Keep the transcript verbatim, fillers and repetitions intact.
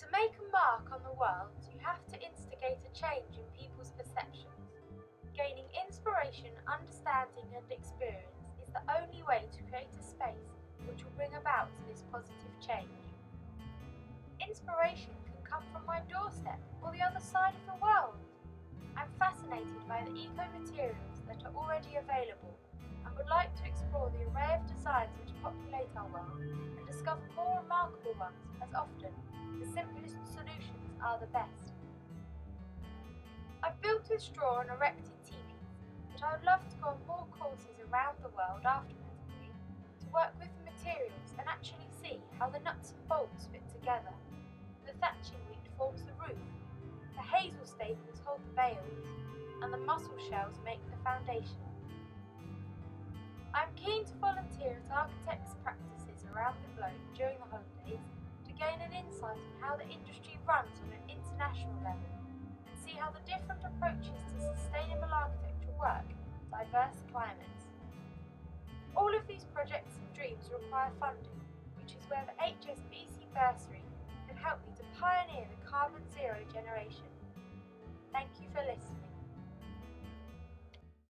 To make a mark on the world, you have to instigate a change in people's perceptions. Gaining inspiration, understanding and experience is the only way to create a space which will bring about this positive change. Inspiration can come from my doorstep or the other side of the world. I'm fascinated by the eco-materials that are already available and would like to explore the array of designs which populate our world and discover more remarkable ones as often. The simplest solutions are the best. I've built with straw and erected teepees, but I would love to go on more courses around the world after Bursary to work with the materials and actually see how the nuts and bolts fit together. The thatching wheat forms the roof, the hazel staples hold the bales, and the mussel shells make the foundation. I'm keen to volunteer at architects' practices around the globe during the holidays, gain an insight on how the industry runs on an international level and see how the different approaches to sustainable architecture work in diverse climates. All of these projects and dreams require funding, which is where the H S B C Bursary can help me to pioneer the carbon zero generation. Thank you for listening.